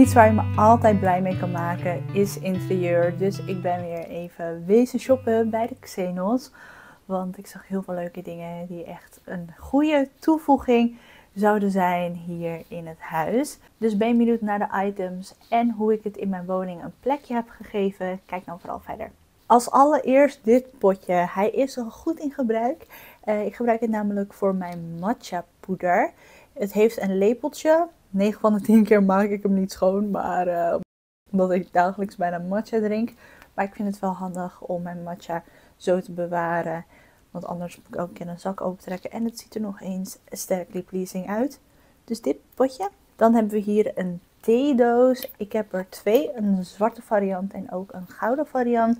Iets waar je me altijd blij mee kan maken is interieur. Dus ik ben weer even wezen shoppen bij de Xenos. Want ik zag heel veel leuke dingen die echt een goede toevoeging zouden zijn hier in het huis. Dus ben je benieuwd naar de items en hoe ik het in mijn woning een plekje heb gegeven? Kijk dan vooral verder. Als allereerst dit potje. Hij is al goed in gebruik. Ik gebruik het namelijk voor mijn matcha poeder. Het heeft een lepeltje. 9 van de 10 keer maak ik hem niet schoon, maar omdat ik dagelijks bijna matcha drink. Maar ik vind het wel handig om mijn matcha zo te bewaren. Want anders moet ik ook in een zak opentrekken. En het ziet er nog eens sterkly pleasing uit. Dus dit potje. Dan hebben we hier een theedoos. Ik heb er 2. Een zwarte variant en ook een gouden variant.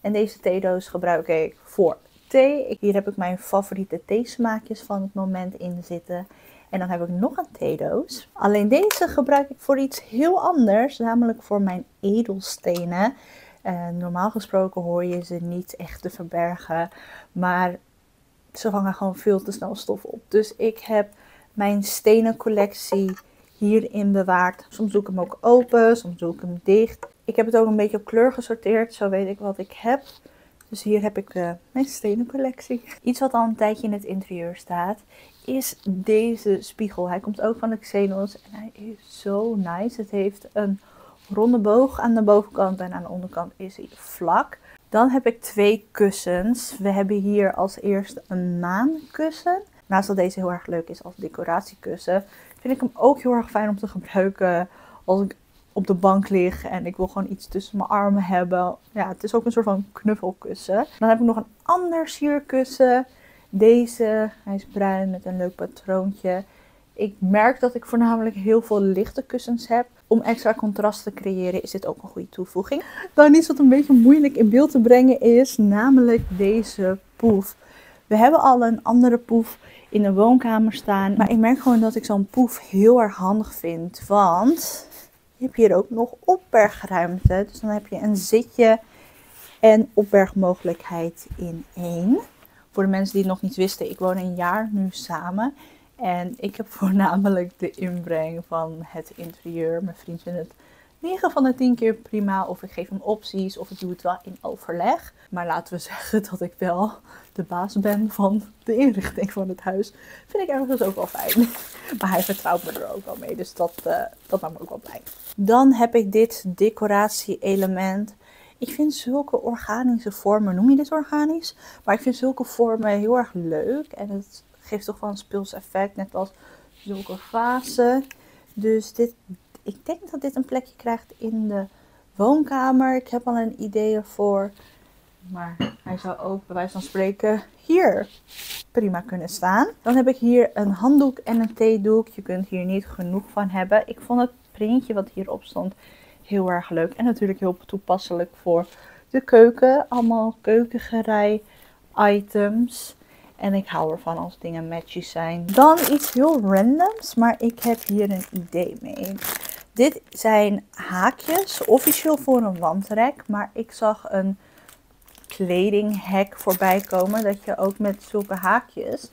En deze theedoos gebruik ik voor thee. Hier heb ik mijn favoriete theesmaakjes van het moment in zitten. En dan heb ik nog een theedoos. Alleen deze gebruik ik voor iets heel anders. Namelijk voor mijn edelstenen. Normaal gesproken hoor je ze niet echt te verbergen. Maar ze vangen gewoon veel te snel stof op. Dus ik heb mijn stenencollectie hierin bewaard. Soms doe ik hem ook open, soms doe ik hem dicht. Ik heb het ook een beetje op kleur gesorteerd. Zo weet ik wat ik heb. Dus hier heb ik mijn stenencollectie. Iets wat al een tijdje in het interieur staat is deze spiegel. Hij komt ook van de Xenos en hij is zo nice. Het heeft een ronde boog aan de bovenkant en aan de onderkant is hij vlak. Dan heb ik 2 kussens. We hebben hier als eerste een maankussen. Naast dat deze heel erg leuk is als decoratiekussen, vind ik hem ook heel erg fijn om te gebruiken als ik op de bank lig en ik wil gewoon iets tussen mijn armen hebben. Ja, het is ook een soort van knuffelkussen. Dan heb ik nog een ander sierkussen. Deze, hij is bruin met een leuk patroontje. Ik merk dat ik voornamelijk heel veel lichte kussens heb. Om extra contrast te creëren is dit ook een goede toevoeging. Dan iets wat een beetje moeilijk in beeld te brengen is, namelijk deze poef. We hebben al een andere poef in de woonkamer staan. Maar ik merk gewoon dat ik zo'n poef heel erg handig vind. Want je hebt hier ook nog opbergruimte. Dus dan heb je een zitje en opbergmogelijkheid in 1. Voor de mensen die het nog niet wisten, ik woon een jaar nu samen. En ik heb voornamelijk de inbreng van het interieur. Mijn vriend vindt het 9 van de 10 keer prima. Of ik geef hem opties of ik doe het wel in overleg. Maar laten we zeggen dat ik wel de baas ben van de inrichting van het huis. Vind ik ergens ook wel fijn. Maar hij vertrouwt me er ook wel mee. Dus dat maakt me ook wel blij. Dan heb ik dit decoratie-element. Ik vind zulke organische vormen, noem je dit organisch? Maar ik vind zulke vormen heel erg leuk. En het geeft toch wel een speels effect, net als zulke vazen. Dus ik denk dat dit een plekje krijgt in de woonkamer. Ik heb al een idee ervoor. Maar hij zou ook bij wijze van spreken hier prima kunnen staan. Dan heb ik hier een handdoek en een theedoek. Je kunt hier niet genoeg van hebben. Ik vond het printje wat hierop stond heel erg leuk. En natuurlijk heel toepasselijk voor de keuken. Allemaal keukengerei items. En ik hou ervan als dingen matchies zijn. Dan iets heel randoms. Maar ik heb hier een idee mee. Dit zijn haakjes. Officieel voor een wandrek. Maar ik zag een kledinghek voorbij komen. Dat je ook met zulke haakjes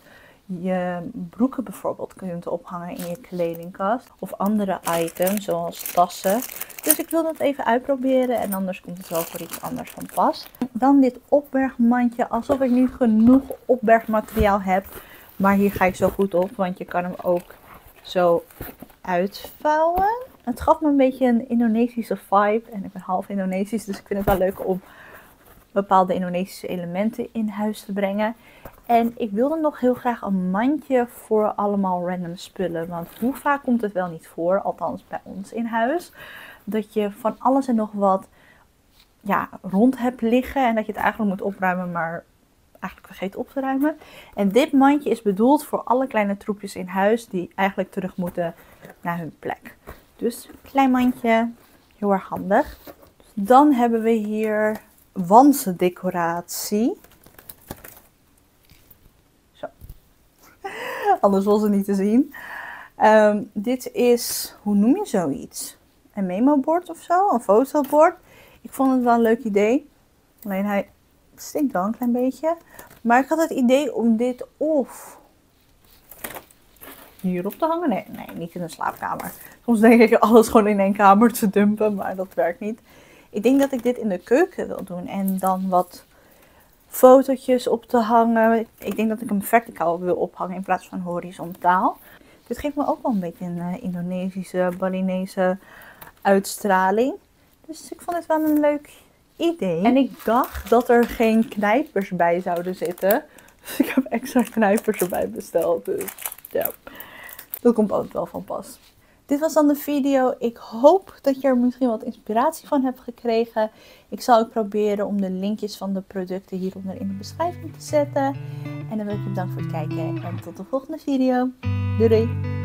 je broeken bijvoorbeeld kunt ophangen in je kledingkast. Of andere items zoals tassen. Dus ik wil dat even uitproberen en anders komt het wel voor iets anders van pas. Dan dit opbergmandje. Alsof ik niet genoeg opbergmateriaal heb. Maar hier ga ik zo goed op, want je kan hem ook zo uitvouwen. Het gaf me een beetje een Indonesische vibe. En ik ben half Indonesisch, dus ik vind het wel leuk om bepaalde Indonesische elementen in huis te brengen. En ik wilde nog heel graag een mandje voor allemaal random spullen. Want hoe vaak komt het wel niet voor, althans bij ons in huis, dat je van alles en nog wat rond hebt liggen en dat je het eigenlijk moet opruimen, maar eigenlijk vergeet op te ruimen. En dit mandje is bedoeld voor alle kleine troepjes in huis die eigenlijk terug moeten naar hun plek. Dus klein mandje, heel erg handig. Dan hebben we hier wanddecoratie. Zo. Anders was het niet te zien. Dit is, hoe noem je zoiets? Een memobord of zo? Een fotobord? Ik vond het wel een leuk idee. Alleen hij stinkt wel een klein beetje. Maar ik had het idee om dit of hierop te hangen. Nee, nee, niet in een slaapkamer. Soms denk ik alles gewoon in één kamer te dumpen, maar dat werkt niet. Ik denk dat ik dit in de keuken wil doen en dan wat fotootjes op te hangen. Ik denk dat ik hem verticaal wil ophangen in plaats van horizontaal. Dit geeft me ook wel een beetje een Indonesische, Balinese uitstraling. Dus ik vond het wel een leuk idee. En ik dacht dat er geen knijpers bij zouden zitten. Dus ik heb extra knijpers erbij besteld. Dus ja, dat komt ook wel van pas. Dit was dan de video. Ik hoop dat je er misschien wat inspiratie van hebt gekregen. Ik zal ook proberen om de linkjes van de producten hieronder in de beschrijving te zetten. En dan wil ik je bedanken voor het kijken en tot de volgende video. Doei doei!